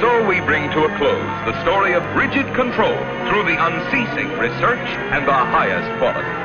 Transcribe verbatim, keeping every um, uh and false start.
So we bring to a close the story of rigid control through the unceasing research and the highest quality.